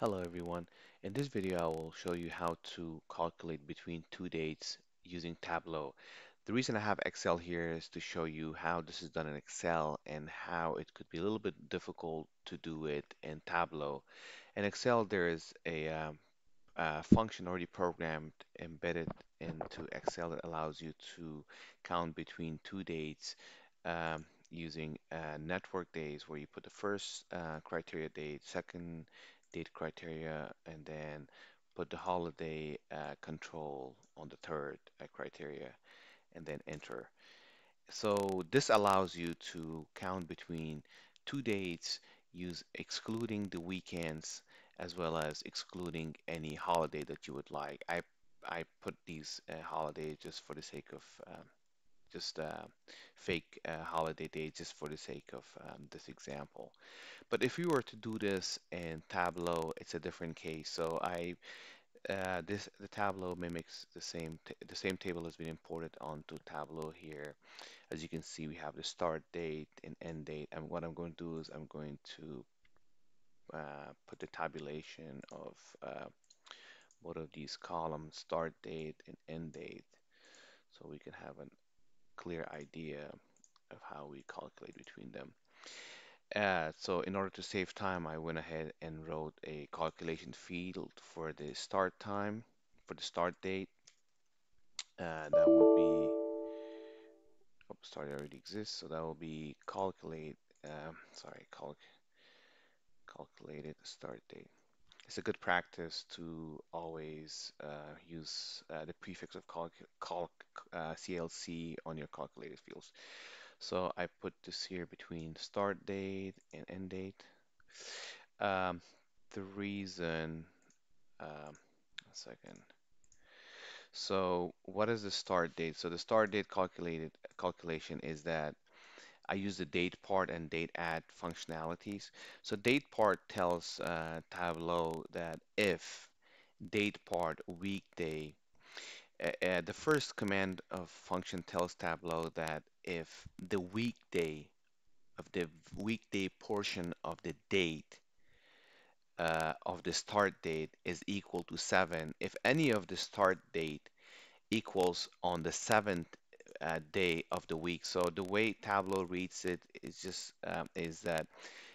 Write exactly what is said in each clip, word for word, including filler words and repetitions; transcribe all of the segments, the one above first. Hello everyone. In this video I will show you how to calculate between two dates using Tableau. The reason I have Excel here is to show you how this is done in Excel and how it could be a little bit difficult to do it in Tableau. In Excel there is a, um, a function already programmed embedded into Excel that allows you to count between two dates um, using uh, network days, where you put the first uh, criteria date, second date criteria, and then put the holiday uh, control on the third uh, criteria, and then enter. So this allows you to count between two dates, use excluding the weekends as well as excluding any holiday that you would like. I I put these uh, holidays just for the sake of um, just uh, fake uh, holiday dates, just for the sake of um, this example. But if you were to do this in Tableau, it's a different case. So I uh, this the Tableau mimics the same the same table has been imported onto Tableau here. As you can see, we have the start date and end date. And what I'm going to do is I'm going to uh, put the tabulation of uh, both of these columns, start date and end date, so we can have an clear idea of how we calculate between them. Uh, so in order to save time, I went ahead and wrote a calculation field for the start time, for the start date. Uh, that would be, oh, start already exists, so that will be calculate, uh, sorry, calc calculated start date. It's a good practice to always uh, use uh, the prefix of calc, calc uh, C L C on your calculated fields. So I put this here between start date and end date. Um, the reason, um, a second. So what is the start date? So the start date calculated calculation is that I use the date part and date add functionalities. So date part tells uh, Tableau that if date part weekday, uh, uh, the first command of function tells Tableau that if the weekday of the weekday portion of the date uh, of the start date is equal to seven, if any of the start date equals on the seventh Uh, day of the week. So the way Tableau reads it is just um, is that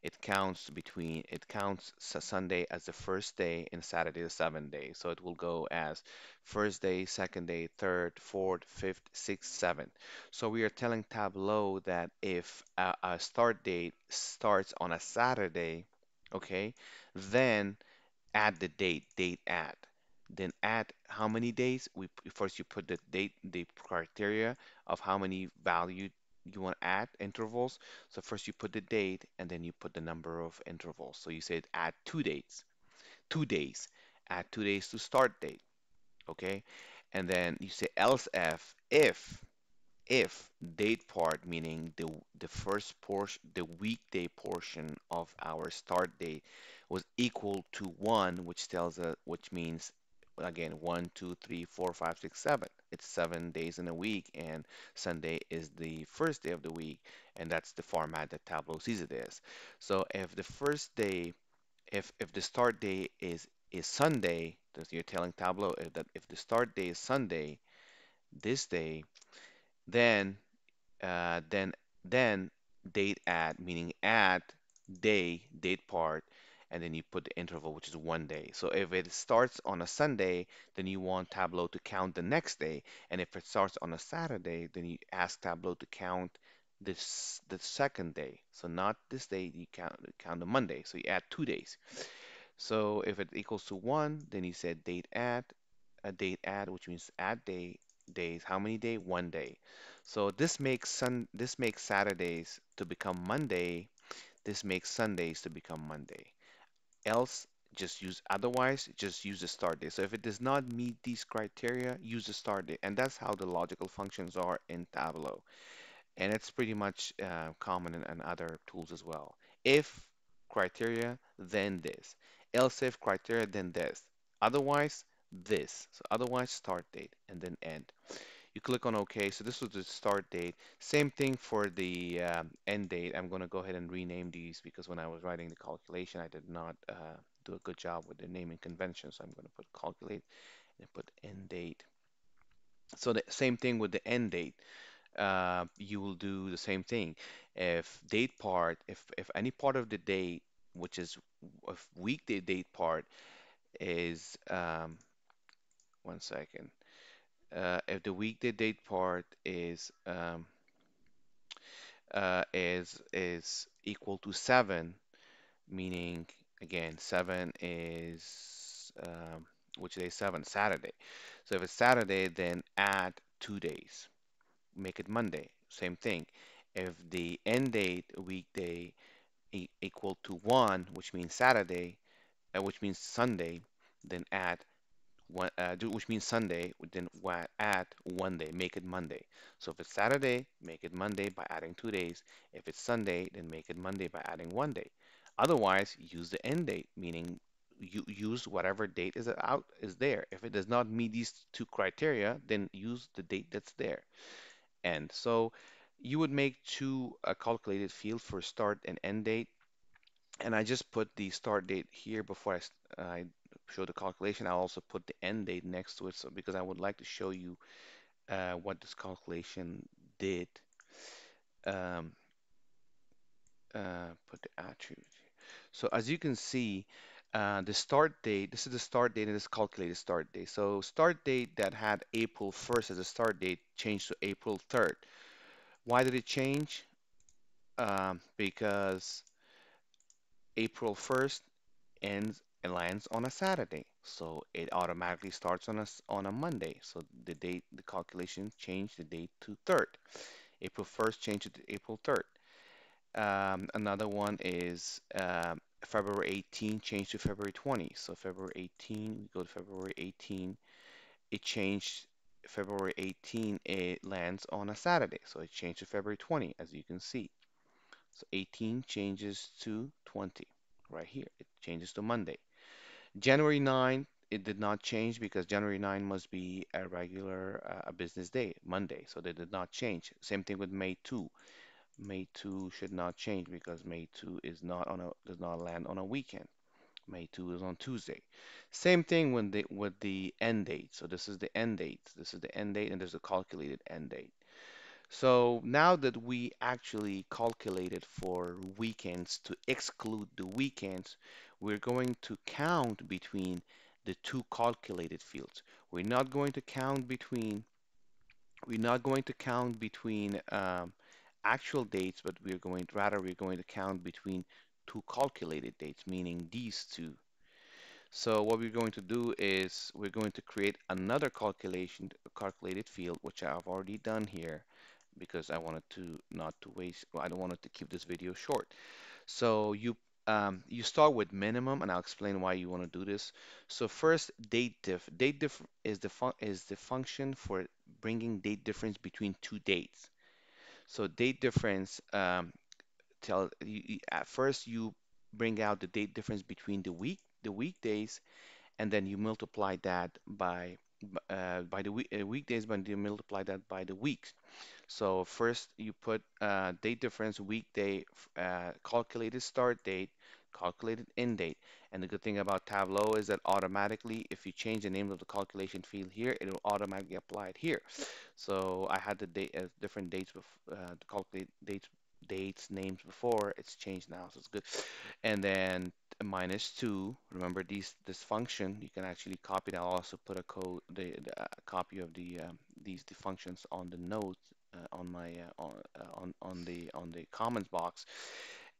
it counts between it counts Sunday as the first day and Saturday the seventh day. So it will go as first day, second day, third, fourth, fifth, sixth, seventh. So we are telling Tableau that if a, a start date starts on a Saturday, okay, then add the date, date add. Then add how many days. We first you put the date, the criteria of how many value you want to add intervals. So first you put the date and then you put the number of intervals. So you said add two dates, two days, add two days to start date, okay? And then you say else if if if date part, meaning the the first portion, the weekday portion of our start date was equal to one, which tells us, which means again, one, two, three, four, five, six, seven. It's seven days in a week, and Sunday is the first day of the week, and that's the format that Tableau sees it as. So if the first day, if if the start day is is Sunday, you're telling Tableau that if the start day is Sunday, this day, then uh, then then date add, meaning add day, date part, and then you put the interval, which is one day. So if it starts on a Sunday, then you want Tableau to count the next day. And if it starts on a Saturday, then you ask Tableau to count this the second day. So not this day, you count, count the Monday. So you add two days. So if it equals to one, then you said date add, a date add, which means add day, days. How many day? One day. So this makes sun, this makes Saturdays to become Monday. This makes Sundays to become Monday. Else, just use otherwise, just use the start date. So if it does not meet these criteria, use the start date. And that's how the logical functions are in Tableau. And it's pretty much uh, common in, in other tools as well. If criteria, then this. Else if criteria, then this. Otherwise, this. So otherwise, start date and then end. You click on OK. So this was the start date. Same thing for the um, end date. I'm going to go ahead and rename these because when I was writing the calculation, I did not uh, do a good job with the naming convention. So I'm going to put calculate and put end date. So the same thing with the end date. Uh, you will do the same thing. If date part, if, if any part of the date, which is if weekday date part is, um, one second, uh, if the weekday date part is, um, uh, is, is equal to seven, meaning again, seven is, um, which day is seven, Saturday. So if it's Saturday, then add two days. Make it Monday, same thing. If the end date weekday e equal to one, which means Saturday, uh, which means Sunday, then add one, uh, which means Sunday, then add one day, make it Monday. So if it's Saturday, make it Monday by adding two days. If it's Sunday, then make it Monday by adding one day. Otherwise, use the end date, meaning you use whatever date is out is there. If it does not meet these two criteria, then use the date that's there. End. So you would make two uh, calculated fields for start and end date, and I just put the start date here before I, I show the calculation. I'll also put the end date next to it, so because I would like to show you uh, what this calculation did. Um, uh, put the attribute here. So as you can see, uh, the start date, this is the start date and this calculated start date. So start date that had April first as a start date changed to April third. Why did it change? Um, because April first ends and lands on a Saturday. So it automatically starts on a, on a Monday. So the date, the calculation changed the date to third. April first changed to April third. Um, another one is um, February eighteenth changed to February twentieth. So February eighteenth, we go to February eighteenth. It changed February eighteenth, it lands on a Saturday. So it changed to February twentieth, as you can see. So eighteen changes to twenty right here. It changes to Monday. January ninth, it did not change because January ninth must be a regular uh, a business day, Monday. So they did not change. Same thing with May second. May second should not change because May second is not on a does not land on a weekend. May second is on Tuesday. Same thing when the with the end date. So this is the end date. This is the end date, and there's a calculated end date. So now that we actually calculated for weekends to exclude the weekends, we're going to count between the two calculated fields. We're not going to count between. We're not going to count between. Um, actual dates, but we're going to, rather we're going to count between two calculated dates, meaning these two. So what we're going to do is we're going to create another calculation calculated field, which I've already done here because I wanted to not to waste, well, I don't want to keep this video short. So you um, you start with minimum, and I'll explain why you want to do this. So first, DATEDIFF. DATEDIFF is the is the function for bringing date difference between two dates. So date difference, um, tell you, at first you bring out the date difference between the week, the weekdays, and then you multiply that by uh, by the week, uh, weekdays, but you multiply that by the weeks. So first you put uh, date difference, weekday, uh, calculated start date, calculated end date. And the good thing about Tableau is that automatically, if you change the name of the calculation field here, it will automatically apply it here. So I had the date, uh, different dates, uh, the calculate dates, dates, names before. It's changed now, so it's good. And then minus two. Remember these this function. You can actually copy that. I'll also put a code, the, the uh, copy of the um, these the functions on the notes uh, on my uh, on, uh, on on the on the comments box.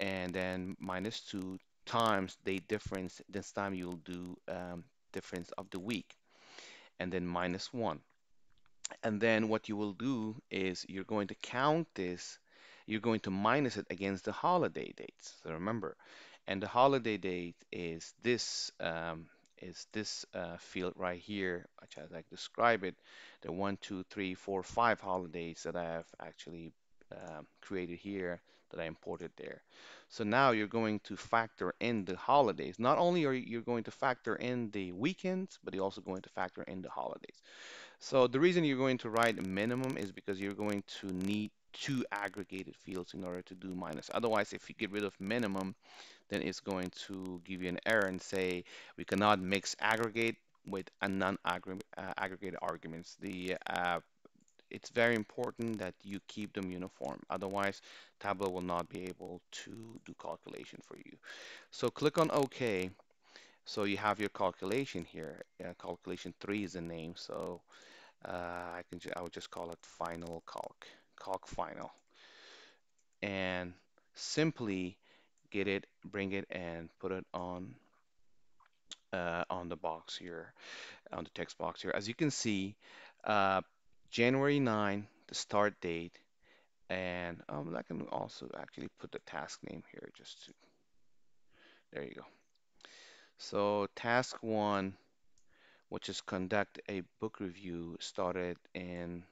And then minus two times date difference. This time you'll do um, difference of the week, and then minus one. And then what you will do is you're going to count this. You're going to minus it against the holiday dates. So remember, and the holiday date is this um, is this uh, field right here, which as I describe it, the one, two, three, four, five holidays that I have actually um, created here, that I imported there. So now you're going to factor in the holidays. Not only are you going to factor in the weekends, but you're also going to factor in the holidays. So the reason you're going to write minimum is because you're going to need two aggregated fields in order to do minus. Otherwise, if you get rid of minimum, then it's going to give you an error and say we cannot mix aggregate with a non-aggregate uh, aggregated arguments. The uh, it's very important that you keep them uniform. Otherwise, Tableau will not be able to do calculation for you. So click on OK. So you have your calculation here. Uh, calculation three is the name. So uh, I can ju I would just call it final calc. Calc final, and simply get it, bring it, and put it on uh, on the box here, on the text box here. As you can see, uh, January ninth, the start date, and um, I can also actually put the task name here just to. There you go. So task one, which is conduct a book review, started in.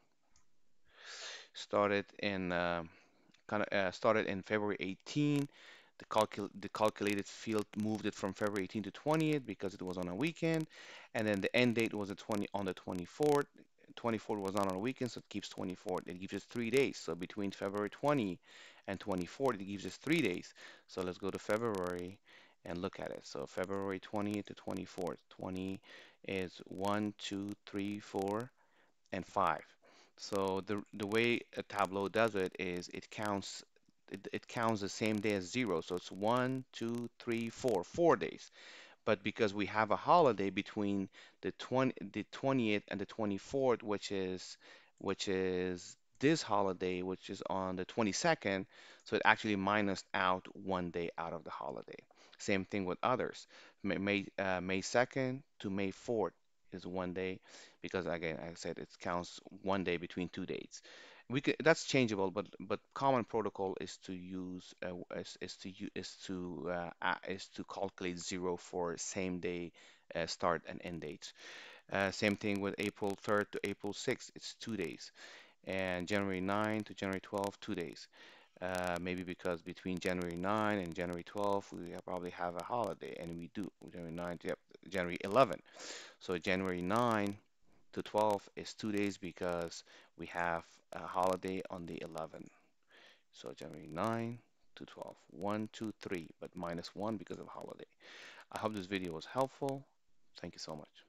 Started in uh, kind of uh, started in February eighteenth. The calcul the calculated field moved it from February eighteenth to twentieth because it was on a weekend, and then the end date was the twenty on the twenty-fourth. twenty-fourth was not on a weekend, so it keeps twenty-fourth. It gives us three days. So between February twentieth and twenty-fourth, it gives us three days. So let's go to February and look at it. So February twentieth to twenty-fourth. twenty is one, two, three, four, and five. So the the way a Tableau does it is it counts it, it counts the same day as zero. So it's one, two, three, four, four days. But because we have a holiday between the twentieth and the twenty-fourth, which is which is this holiday, which is on the twenty-second, so it actually minused out one day out of the holiday. Same thing with others. May May, uh, May second to May fourth. Is one day because again I said it counts one day between two dates. We could, that's changeable, but but common protocol is to use uh, is, is to is to uh, is to calculate zero for same day uh, start and end dates. Uh, same thing with April third to April sixth, it's two days, and January ninth to January twelfth, two days. Uh, maybe because between January ninth and January twelfth, we probably have a holiday, and we do. January ninth, yep, January eleventh. So January ninth to twelfth is two days because we have a holiday on the eleventh. So January ninth to twelfth, one, two, three, but minus one because of holiday. I hope this video was helpful. Thank you so much.